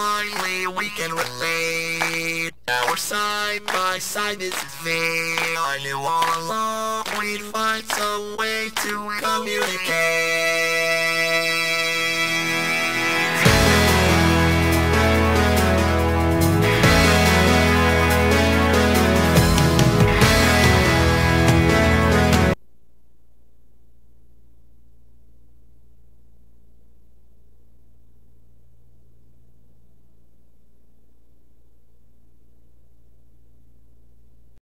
Finally we can relate. Our side by side is vain. I knew all along we'd find some way to communicate.